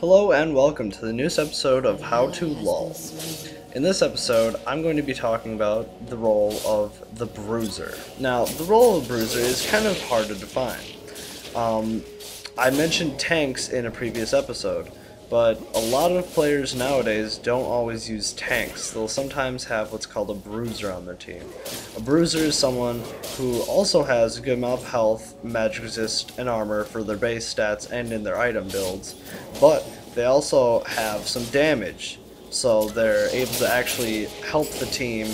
Hello and welcome to the newest episode of How To Lol. In this episode, I'm going to be talking about the role of the bruiser. Now, the role of the bruiser is kind of hard to define. I mentioned tanks in a previous episode, but a lot of players nowadays don't always use tanks. They'll sometimes have what's called a bruiser on their team. A bruiser is someone who also has a good amount of health, magic resist, and armor for their base stats and in their item builds, but they also have some damage, so they're able to actually help the team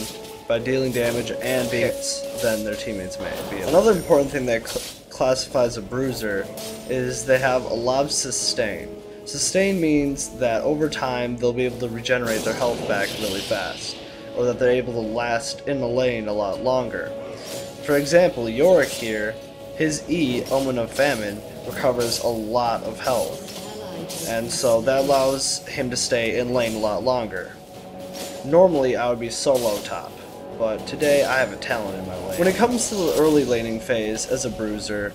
by dealing damage and being hits than their teammates may be. Another important thing that classifies a bruiser is they have a lot of sustain. Sustain means that over time they'll be able to regenerate their health back really fast, or that they're able to last in the lane a lot longer. For example, Yorick here, his E, Omen of Famine, recovers a lot of health, and so that allows him to stay in lane a lot longer. Normally I would be solo top, but today I have a Talon in my lane. When it comes to the early laning phase as a bruiser,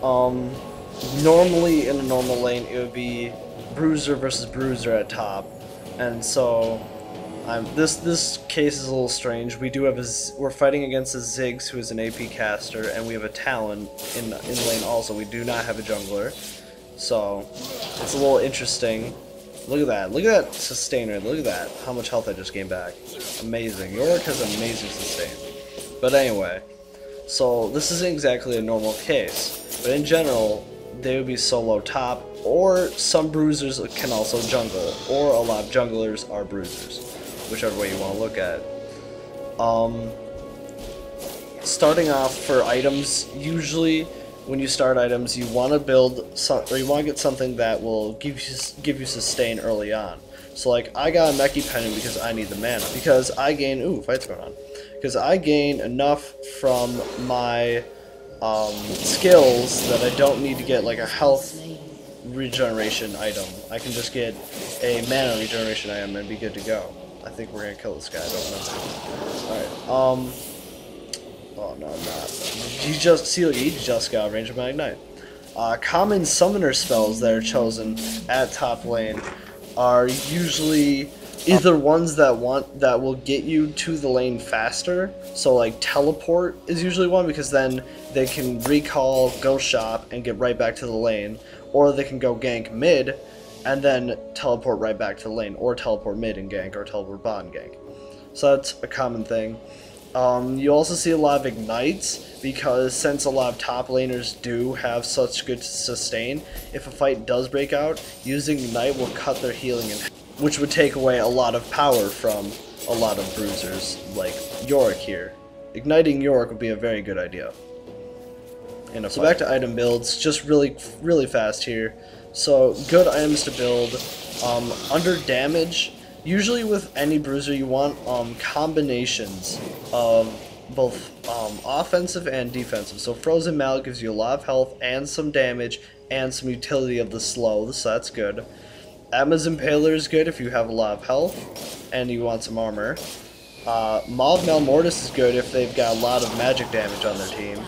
normally in a normal lane it would be bruiser versus bruiser at top, and so this case is a little strange. We do have we're fighting against a Ziggs who is an AP caster, and we have a Talon in lane also. We do not have a jungler, so it's a little interesting. Look at that! Look at that sustainer! Look at that! How much health I just gained back! Amazing! Yorick has amazing sustain. But anyway, so this isn't exactly a normal case, but in general, they would be solo top, or some bruisers can also jungle, or a lot of junglers are bruisers, whichever way you want to look at it. Starting off for items, usually when you start items, you want to build or you want to get something that will give you sustain early on. So like, I got a Mechie Pendant because I need the mana, because I gain enough from my skills that I don't need to get like a health regeneration item. I can just get a mana regeneration item and be good to go. I think we're gonna kill this guy, I don't know. Alright, oh no, I'm not. He just got range of my ignite. Common summoner spells that are chosen at top lane are usually either ones that will get you to the lane faster, so like teleport is usually one, because then they can recall, go shop, and get right back to the lane, or they can go gank mid and then teleport right back to the lane, or teleport mid and gank, or teleport bot and gank. So that's a common thing. You also see a lot of ignites, because since a lot of top laners do have such good sustain, if a fight does break out, using ignite will cut their healing in half, which would take away a lot of power from a lot of bruisers like Yorick here. Igniting Yorick would be a very good idea. So back to item builds, just really fast here. So good items to build, under damage, usually with any bruiser you want combinations of both offensive and defensive. So Frozen Mallet gives you a lot of health and some damage and some utility of the slow, so that's good. Atma's Impaler is good if you have a lot of health and you want some armor. Mob Malmortis is good if they've got a lot of magic damage on their team.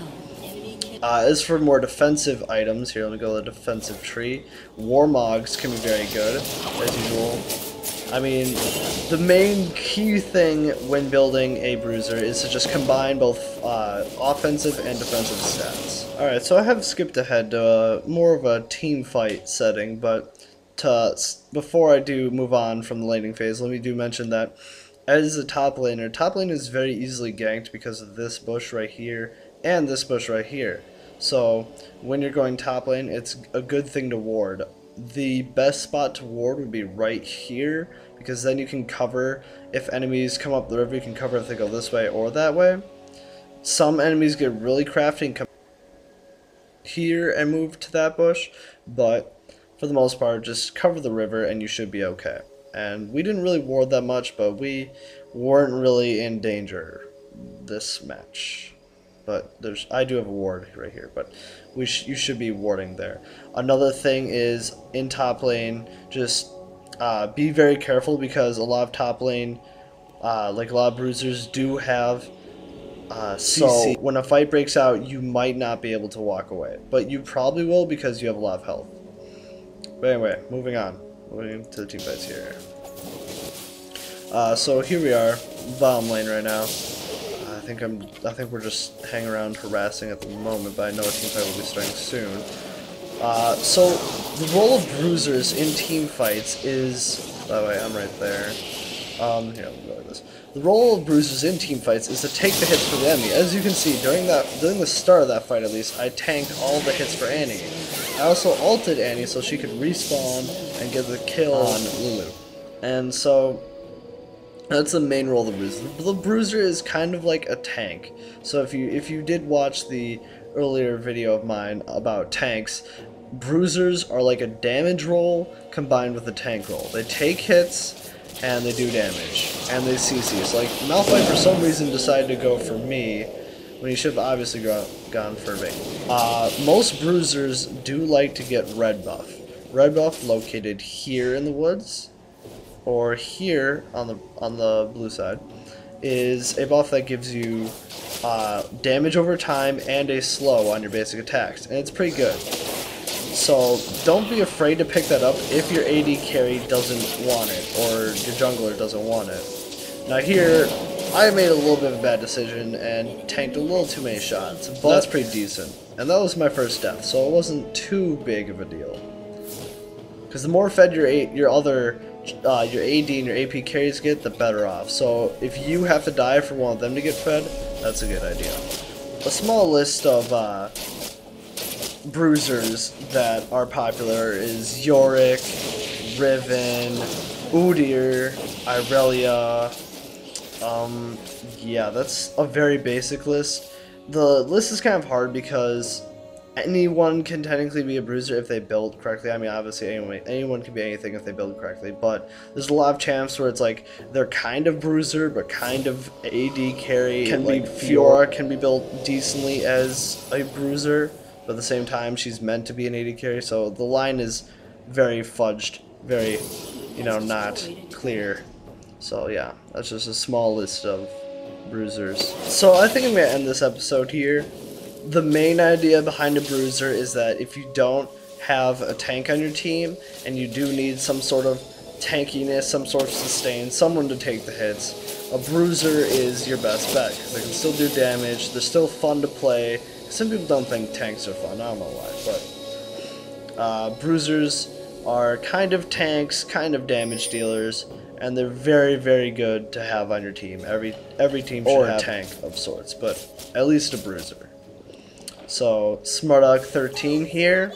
As for more defensive items, here let me go to the defensive tree. Warmogs can be very good, as usual. I mean, the main key thing when building a bruiser is to just combine both offensive and defensive stats. Alright, so I have skipped ahead to more of a team fight setting, but before I do move on from the laning phase, let me do mention that as a top laner, top lane is very easily ganked because of this bush right here and this bush right here. So when you're going top lane, it's a good thing to ward. The best spot to ward would be right here, because then you can cover if enemies come up the river. You can cover if they go this way or that way. Some enemies get really crafty and come here and move to that bush, but for the most part, just cover the river and you should be okay. And we didn't really ward that much, but we weren't really in danger this match. But I do have a ward right here, but you should be warding there. Another thing is, in top lane, just be very careful, because a lot of top lane, like a lot of bruisers, do have CC. So when a fight breaks out, you might not be able to walk away, but you probably will because you have a lot of health. But anyway, moving on. We're going to the team fights here. So here we are, bottom lane right now. I think we're just hanging around harassing at the moment, but I know a team fight will be starting soon. So the role of bruisers in team fights is, by the way, I'm right there. Here, we'll go like this. The role of bruisers in team fights is to take the hits for the enemy. As you can see, during the start of that fight, at least, I tanked all the hits for Annie. I also ulted Annie so she could respawn and get the kill on Lulu. And so that's the main role of the bruiser. The bruiser is kind of like a tank. So if you did watch the earlier video of mine about tanks, bruisers are like a damage roll combined with a tank roll. They take hits and they do damage, and they CC. So like, Malphite for some reason decided to go for me, when he should have obviously gone for me. Most bruisers do like to get red buff. Red buff located here in the woods, or here on the blue side, is a buff that gives you damage over time and a slow on your basic attacks, and it's pretty good. So don't be afraid to pick that up if your AD carry doesn't want it, or your jungler doesn't want it. Now here, I made a little bit of a bad decision and tanked a little too many shots, but that's pretty decent. And that was my first death, so it wasn't too big of a deal. Because the more fed your AD and your AP carries get, the better off. So if you have to die for one of them to get fed, that's a good idea. A small list of bruisers that are popular is Yorick, Riven, Udyr, Irelia. Yeah, that's a very basic list. The list is kind of hard because anyone can technically be a bruiser if they build correctly. I mean, obviously anyone can be anything if they build correctly, but there's a lot of champs where it's like they're kind of bruiser but kind of AD carry. Can like, be Fiora can be built decently as a bruiser, but at the same time she's meant to be an AD carry, so the line is very fudged, very, you know, not clear. So yeah, that's just a small list of bruisers. So I think I'm going to end this episode here. The main idea behind a bruiser is that if you don't have a tank on your team and you do need some sort of tankiness, some sort of sustain, someone to take the hits, a bruiser is your best bet, because they can still do damage, they're still fun to play. Some people don't think tanks are fun, I don't know why, but bruisers are kind of tanks, kind of damage dealers, and they're very, very good to have on your team. Every team should have a tank of sorts, but at least a bruiser. So, SmartDog13 here.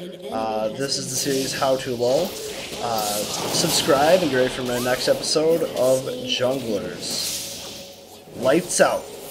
This is the series How To Lol. Subscribe and get ready for my next episode of Junglers. Lights out!